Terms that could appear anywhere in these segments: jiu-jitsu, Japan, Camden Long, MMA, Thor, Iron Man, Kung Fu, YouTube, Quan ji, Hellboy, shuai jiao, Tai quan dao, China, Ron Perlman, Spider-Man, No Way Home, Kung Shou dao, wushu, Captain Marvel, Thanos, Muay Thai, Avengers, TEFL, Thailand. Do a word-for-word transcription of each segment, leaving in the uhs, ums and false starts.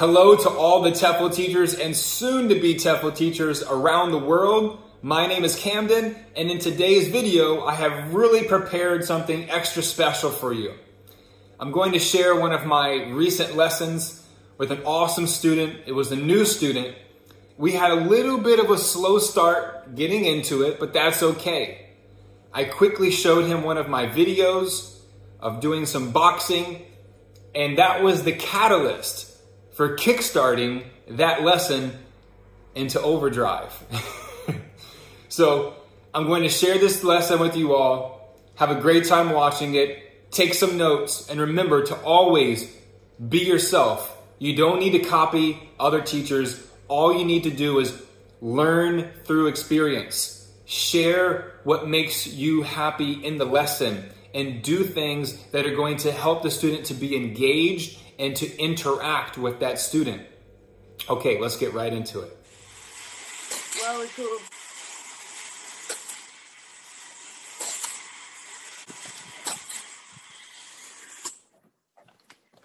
Hello to all the T E F L teachers and soon-to-be T E F L teachers around the world. My name is Camden, and in today's video, I have really prepared something extra special for you. I'm going to share one of my recent lessons with an awesome student. It was a new student. We had a little bit of a slow start getting into it, but that's okay. I quickly showed him one of my videos of doing some boxing, and that was the catalyst for kickstarting that lesson into overdrive. So I'm going to share this lesson with you all. Have a great time watching it. Take some notes and remember to always be yourself. You don't need to copy other teachers. All you need to do is learn through experience. Share what makes you happy in the lesson and do things that are going to help the student to be engaged and to interact with that student. Okay, let's get right into it. Well, cool.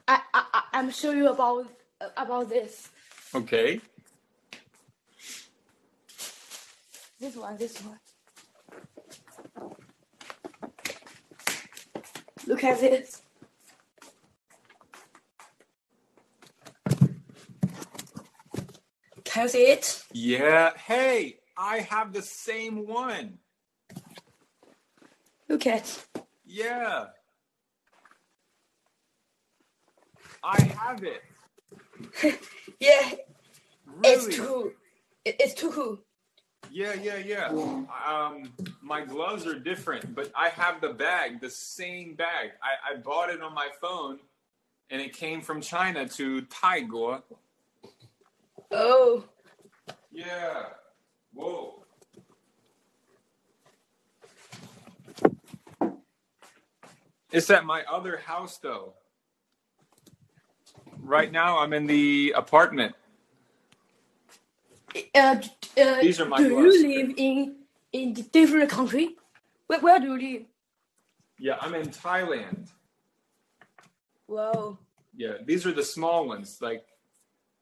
I, I, I'm sure you about, about this. Okay. This one, this one. Look at this. Can you see it? Yeah. Hey, I have the same one. Look at. Yeah. I have it. Yeah. Really? It's too. It's too cool. Yeah, yeah, yeah. Um, my gloves are different, but I have the bag, the same bag. I, I bought it on my phone, and it came from China to Taiwan. Oh. Yeah. Whoa. It's at my other house, though. Right now, I'm in the apartment. Uh, uh, These are my do gloves. You live in in different country? Where, where do you live? Yeah, I'm in Thailand. Whoa. Yeah, these are the small ones, like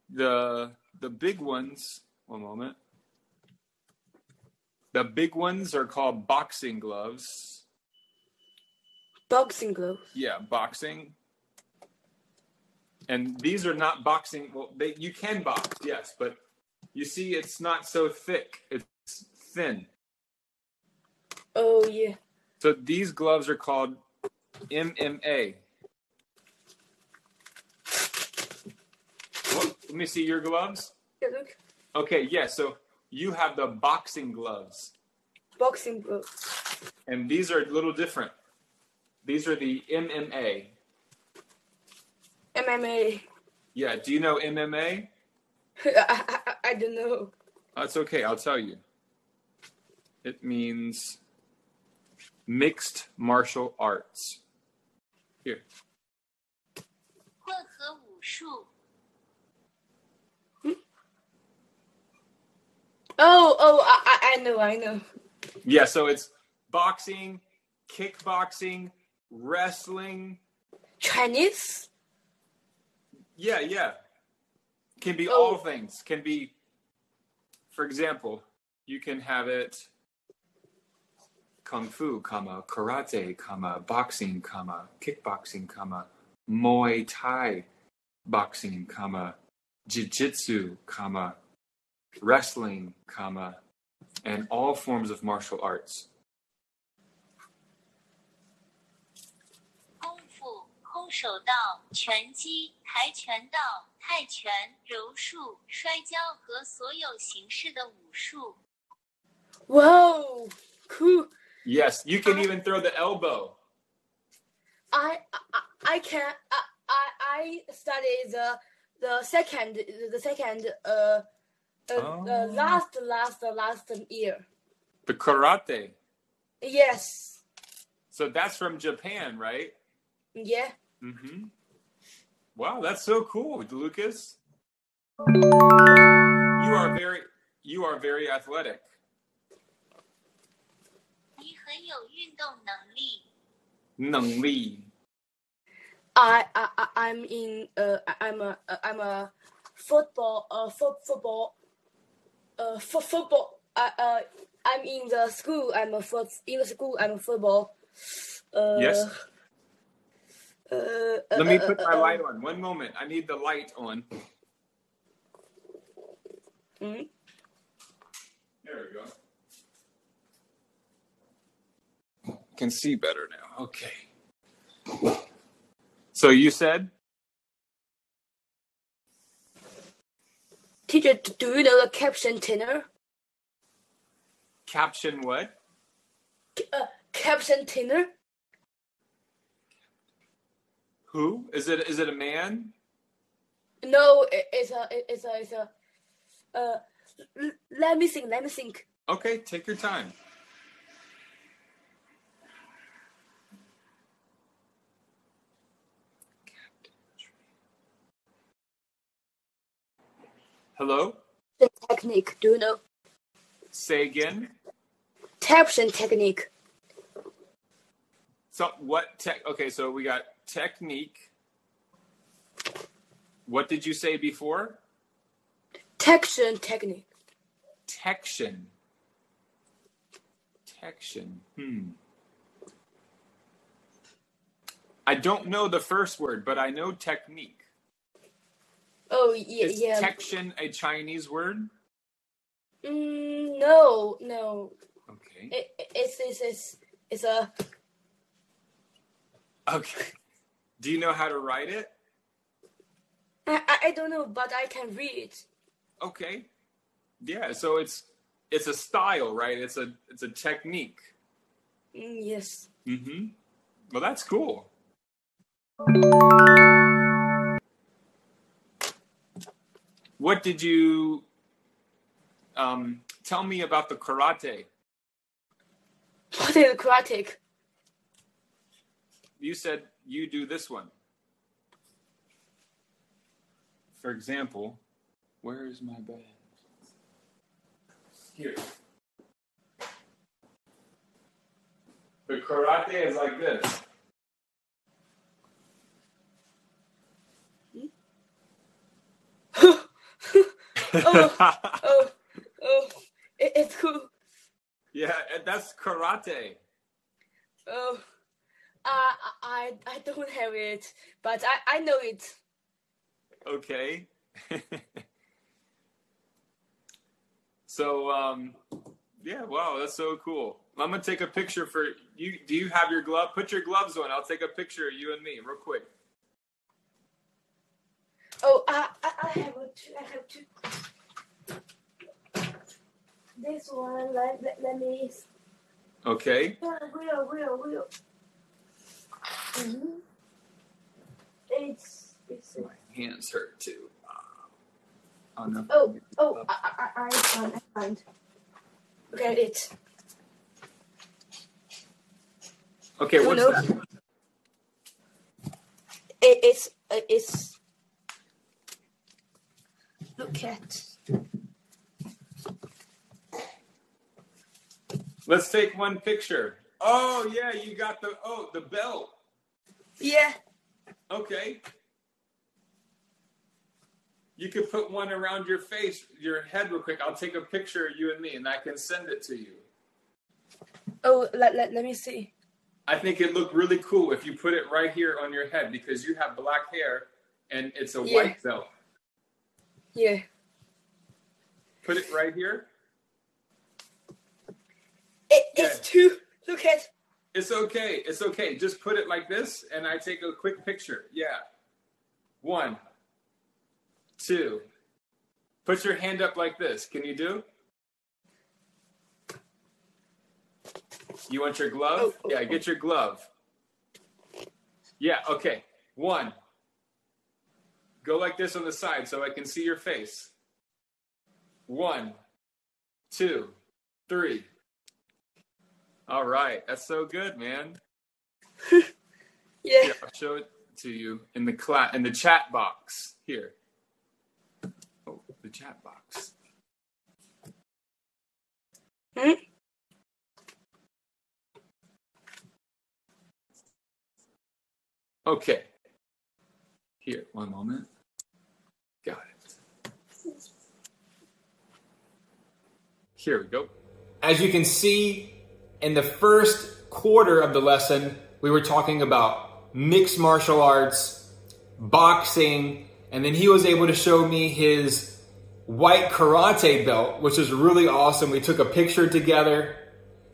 the... The big ones, one moment. The big ones are called boxing gloves. Boxing gloves? Yeah, boxing. And these are not boxing. Well, they, you can box, yes, but you see it's not so thick. It's thin. Oh, yeah. So these gloves are called M M A. Let me see your gloves. Yeah, look. Okay, yeah, so you have the boxing gloves. Boxing gloves. And these are a little different. These are the M M A. M M A. Yeah, do you know M M A? I, I, I don't know. That's okay, I'll tell you. It means mixed martial arts. Here. Oh, oh, I, I know, I know. Yeah, so it's boxing, kickboxing, wrestling. Chinese? Yeah, yeah. Can be oh. all things. Can be, for example, you can have it Kung Fu, comma, karate, comma, boxing, comma, kickboxing, comma, Muay Thai, boxing, comma, jiu-jitsu, comma, wrestling, comma, and all forms of martial arts. Kung Fu, Kung Shou dao, Quan ji, Tai quan dao, Tai quan, wushu, shuai jiao, and所有形式的武术. Whoa, cool. Yes, you can I, even throw the elbow. I I, I can I, I I study the the second the second uh. Uh, oh. uh, last, last, last year. The karate. Yes. So that's from Japan, right? Yeah. Mm-hmm. Wow, that's so cool, Lucas. You are very, you are very athletic. I, I, I'm in. Uh, I'm a, I'm a football, uh, fo- football, uh, fo- football. I, uh, I'm in the school. I'm a foot. In the school, I'm a football. Uh, yes. Uh, uh, Let me put uh, my uh, light on. One moment. I need the light on. Mm-hmm. There we go. Can see better now. Okay. So you said? Teacher, do you know the caption tenor? Caption what? Uh, caption tenor. Who? Is it is it a man? No, it, it's a it's a it's a uh l- let me think, let me think. Okay, take your time. Hello? The technique, do you know? Say again? Caption technique. So what tech? Okay, so we got technique. What did you say before? Tection technique. Tection. Tection. Hmm. I don't know the first word, but I know technique. Oh yeah, is yeah. Tection a Chinese word? Mm, no, no. Okay. It, it's it's it's it's a. Okay. Do you know how to write it? I, I don't know, but I can read. Okay. Yeah. So it's it's a style, right? It's a it's a technique. Mm, yes. Mm-hmm. Well, that's cool. What did you um, tell me about the karate? What is karate? You said you do this one. For example, where is my bag? Here. The karate is like this. oh, oh, oh, it, it's cool. Yeah, that's karate. Oh, uh, I I don't have it, but I, I know it. Okay. so, um, yeah, wow, that's so cool. I'm going to take a picture for you. Do you have your glove? Put your gloves on. I'll take a picture of you and me real quick. Oh, I, I, I have two. I have two. This one, let, let, let me. Okay. Yeah, real, real, real. Mm-hmm. It's, it's. My hands hurt too. Oh, no. Oh, oh, I, I, I found, I found. Okay, it. Okay, oh, what's no. that? It, it's, it's. Look at. Let's take one picture. Oh yeah, you got the oh the belt. Yeah. Okay. You could put one around your face, your head, real quick. I'll take a picture of you and me, and I can send it to you. Oh, let let, let me see. I think it'd look really cool if you put it right here on your head because you have black hair, and it's a yeah. white belt. Yeah. Put it right here. It, it's yeah. too. Look at. It's okay. It's okay. Just put it like this, and I take a quick picture. Yeah. One. Two. Put your hand up like this. Can you do? You want your glove? Oh, yeah. Oh. Get your glove. Yeah. Okay. One. Go like this on the side so I can see your face. One, two, three. All right. That's so good, man. yeah. yeah. I'll show it to you in the cla- in the chat box here. Oh, the chat box. Hmm? Okay. Here, one moment. Got it. Here we go. As you can see, in the first quarter of the lesson, we were talking about mixed martial arts, boxing, and then he was able to show me his white karate belt, which is really awesome. We took a picture together,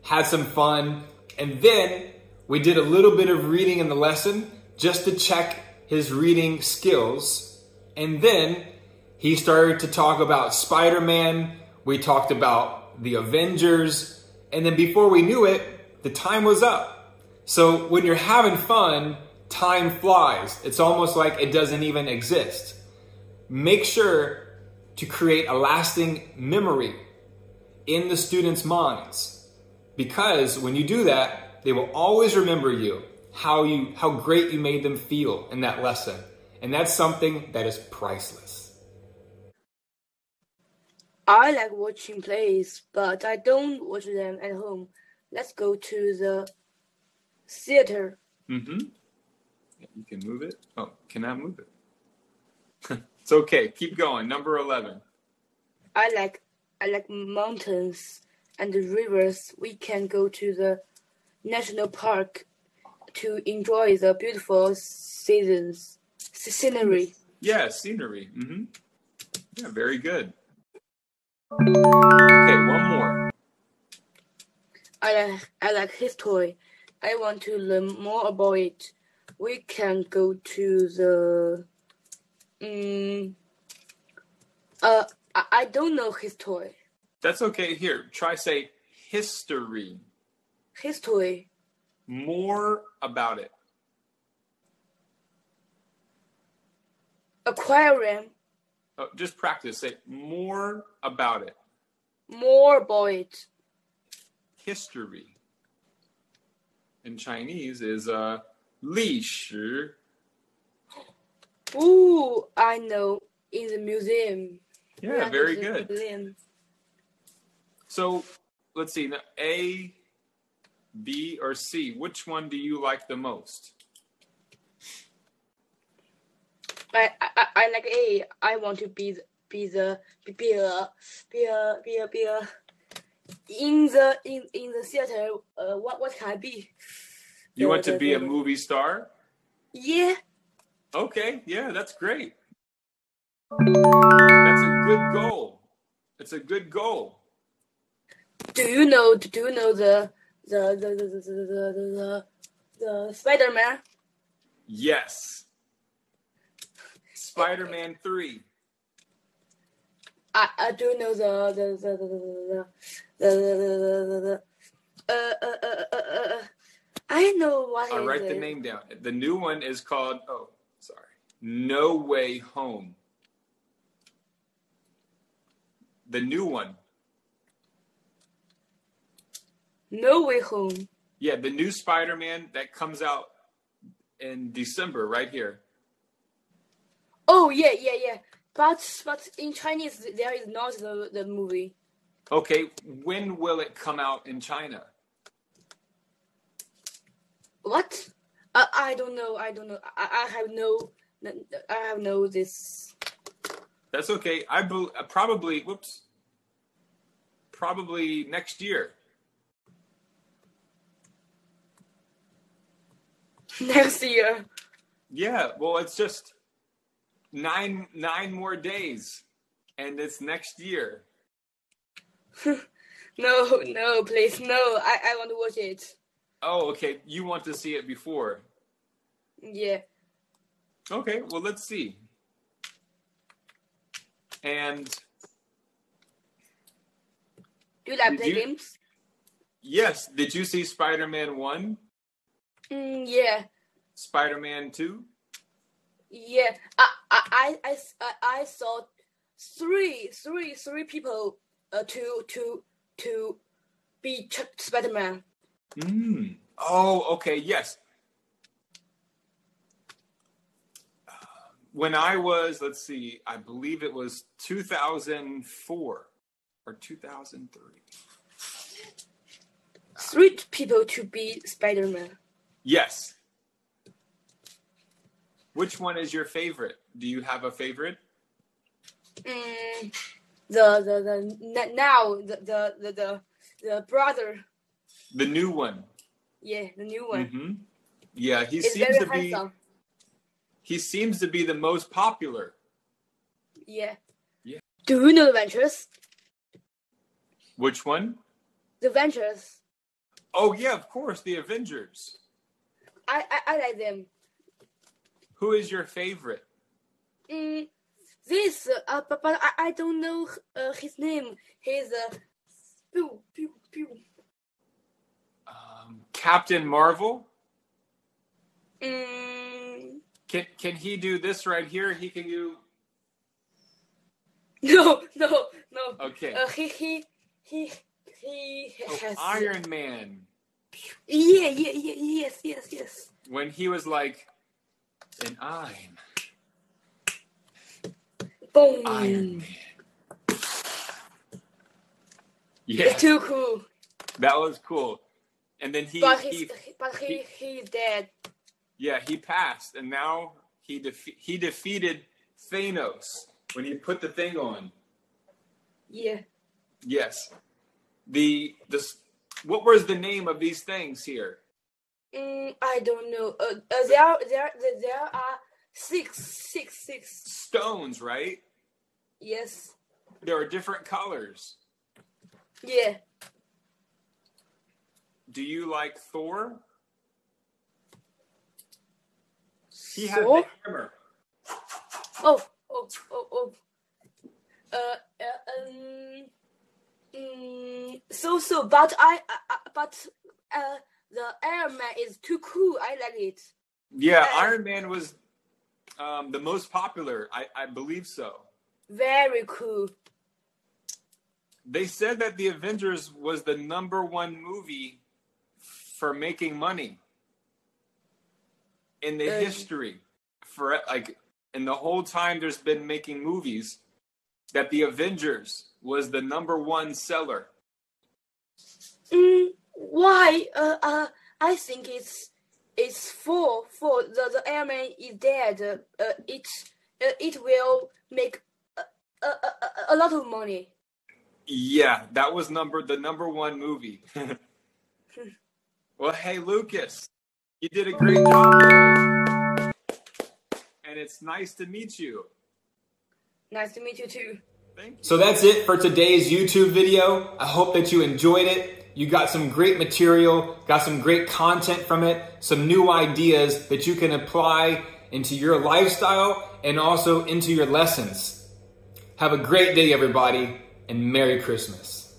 had some fun, and then we did a little bit of reading in the lesson just to check his reading skills. And then he started to talk about Spider-Man. We talked about the Avengers. And then before we knew it, the time was up. So when you're having fun, time flies. It's almost like it doesn't even exist. Make sure to create a lasting memory in the students' minds, because when you do that, they will always remember you, how you, how great you made them feel in that lesson. And that's something that is priceless. I like watching plays, but I don't watch them at home. Let's go to the theater. Mm-hmm. You can move it. Oh, cannot move it. It's okay. Keep going. Number eleven. I like I like mountains and the rivers. We can go to the national park to enjoy the beautiful seasons, scenery. Yeah, scenery. Mm-hmm. Yeah, very good. Okay, one more. I like I like history. I want to learn more about it. We can go to the. Um, uh, I, I don't know history. That's okay. Here, try say history. History. More about it. Aquarium. Oh, just practice. Say more about it. More about it. History. In Chinese is a. Uh, 历史. Ooh, I know. In the museum. Yeah, very good. Museum. So, let's see. Now, A, B, or C. Which one do you like the most? I I, I like A. I want to be the, be the be a be a be a be a in the in in the theater. Uh, what what can I be? You want to be a movie star? Yeah. Okay, yeah, that's great. That's a good goal. It's a good goal. Do you know do you know the the the the the, the, the, the Spider-Man? Yes. Spider-Man three. I I do know the the the the the the the uh uh uh uh uh I know what. I'll write the name down. The new one is called, oh, sorry, No Way Home. The new one. No Way Home. Yeah, the new Spider-Man that comes out in December, right here. Oh, yeah, yeah, yeah. But but in Chinese, there is not the, the movie. Okay, when will it come out in China? What? Uh, I don't know. I don't know. I, I have no. I have no this. That's okay. I be- probably. Whoops. Probably next year. Next year. Yeah. Well, it's just nine nine more days, and it's next year. No, no, please, no. I, I want to watch it. Oh, okay. You want to see it before? Yeah. Okay, well, let's see. And... Do you like play you... games? Yes. Did you see Spider-Man one? Mm, yeah. Spider-Man two? Yeah. I I, I, I, I saw three, three, three people uh, to, to, to be Spider-Man. Mm. Oh, okay. Yes. Uh, when I was, let's see, I believe it was two thousand four or two thousand three. Three people to be Spider-Man. Yes. Which one is your favorite? Do you have a favorite? Mm, the the the now the the the the, the brother. The new one. Yeah, the new one. Mm-hmm. Yeah, he it's seems to handsome. be. He seems to be the most popular. Yeah. Yeah. Do you know the Avengers? Which one? The Avengers. Oh yeah, of course, the Avengers. I I, I like them. Who is your favorite? Mm, this, uh, but, but I, I don't know uh, his name. He's a uh, pew pew pew. Um, Captain Marvel. Mm. Can can he do this right here? He can do. No, no, no. Okay. Uh, he he he he has oh, Iron Man. Yeah, yeah, yeah, yes, yes, yes. When he was like, and I'm. Boom. Iron Man. Yeah. It's too cool. That was cool. And then he. But, he, but he, he, he's dead. Yeah, he passed. And now he defe- he defeated Thanos when he put the thing on. Yeah. Yes. The. the What was the name of these things here? Mm, I don't know. Uh, uh, there, are, there, there are six, six, six stones, right? Yes. There are different colors. Yeah. Do you like Thor? He had the hammer. Oh, oh, oh, oh. Uh, uh um. Mm, so so, but I, uh, but uh, the Iron Man is too cool. I like it. Yeah, uh, Iron Man was um, the most popular. I, I believe so. Very cool. They said that the Avengers was the number one movie for making money in the um, history for like in the whole time there's been making movies that the Avengers was the number one seller. Mm, why? Uh, uh, I think it's it's for for the the Iron Man is dead. Uh, uh, it uh, it will make a, a, a, a lot of money. Yeah, that was number the number one movie. Well, hey Lucas, you did a great job, and it's nice to meet you. Nice to meet you too. So that's it for today's YouTube video. I hope that you enjoyed it. You got some great material, got some great content from it, some new ideas that you can apply into your lifestyle and also into your lessons. Have a great day, everybody, and Merry Christmas.